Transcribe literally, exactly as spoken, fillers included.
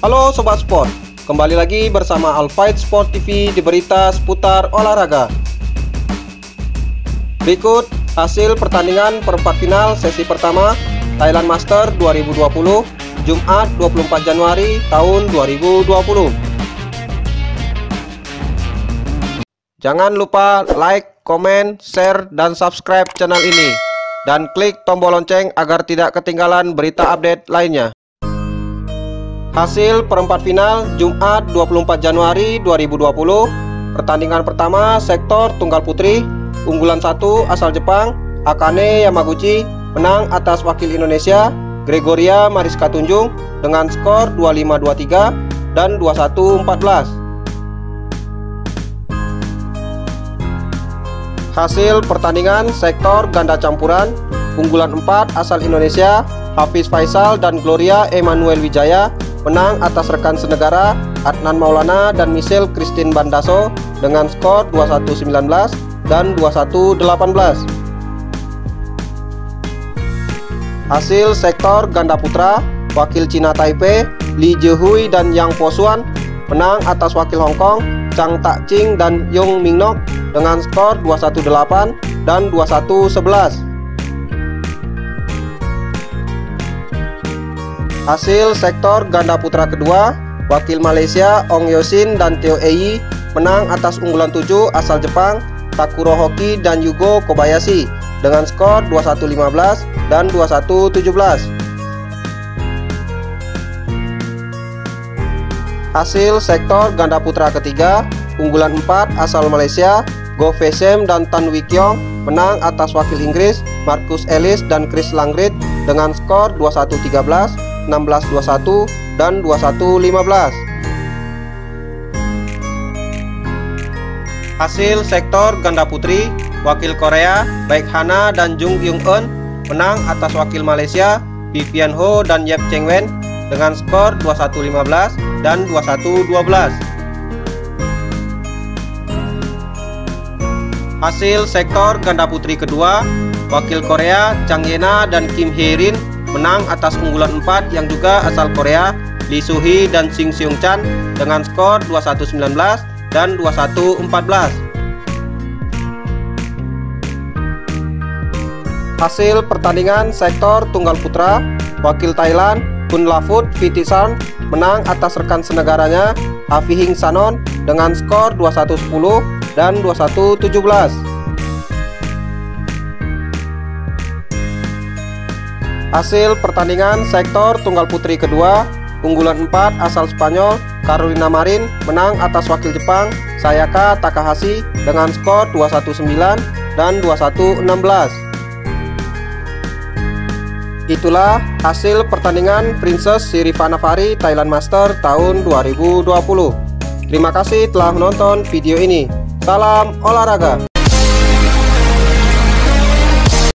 Halo Sobat Sport, kembali lagi bersama Alfaith Sport T V di berita seputar olahraga. Berikut hasil pertandingan perempat final sesi pertama Thailand Master dua ribu dua puluh Jumat dua puluh empat Januari tahun dua ribu dua puluh. Jangan lupa like, komen, share, dan subscribe channel ini. Dan klik tombol lonceng agar tidak ketinggalan berita update lainnya. Hasil perempat final Jumat dua puluh empat Januari dua ribu dua puluh. Pertandingan pertama sektor tunggal putri, unggulan satu asal Jepang, Akane Yamaguchi menang atas wakil Indonesia, Gregoria Mariska Tunjung dengan skor dua puluh lima dua puluh tiga dan dua puluh satu empat belas. Hasil pertandingan sektor ganda campuran unggulan empat asal Indonesia, Hafiz Faisal dan Gloria Emanuelle Widjaja menang atas rekan senegara Adnan Maulana dan Mychelle Chrystine Bandaso dengan skor dua puluh satu sembilan belas dan dua puluh satu delapan belas. Hasil sektor ganda putra, wakil Cina Taipei Li Jehui dan Yang Po Suan menang atas wakil Hong Kong Chang Tak-ching dan Yong Ming-nok dengan skor dua puluh satu delapan dan dua puluh satu sebelas. Hasil sektor ganda putra kedua, wakil Malaysia Ong Yosin dan Teo Ei menang atas unggulan tujuh asal Jepang Takuro Hoki dan Yugo Kobayashi dengan skor dua puluh satu lima belas dan dua puluh satu tujuh belas. Hasil sektor ganda putra ketiga, unggulan empat asal Malaysia, Goh V Shem dan Tan Wee Kiong menang atas wakil Inggris, Marcus Ellis dan Chris Langridge dengan skor dua puluh satu tiga belas, enam belas dua puluh satu, dan dua puluh satu lima belas. Hasil sektor ganda putri, wakil Korea, Baek Hana dan Jung Yung-eun menang atas wakil Malaysia, Vivian Ho dan Yap Cheng Wen dengan skor dua puluh satu lima belas, dan dua puluh satu dua belas. Hasil sektor ganda putri kedua, wakil Korea Chang Yena dan Kim Hyerin menang atas unggulan empat yang juga asal Korea Lee Soo Hee dan Sing Seung Chan dengan skor dua puluh satu sembilan belas dan dua puluh satu empat belas. Hasil pertandingan sektor tunggal putra, wakil Thailand Kunlavut Vitidsarn menang atas rekan senegaranya Afi Hing Sanon dengan skor dua puluh satu sepuluh dan dua puluh satu tujuh belas. Hasil pertandingan sektor tunggal putri kedua, unggulan empat asal Spanyol Carolina Marin menang atas wakil Jepang Sayaka Takahashi dengan skor dua puluh satu sembilan dan dua puluh satu enam belas. Itulah hasil pertandingan Princess Sirivanavari Thailand Master tahun dua ribu dua puluh. Terima kasih telah menonton video ini. Salam olahraga.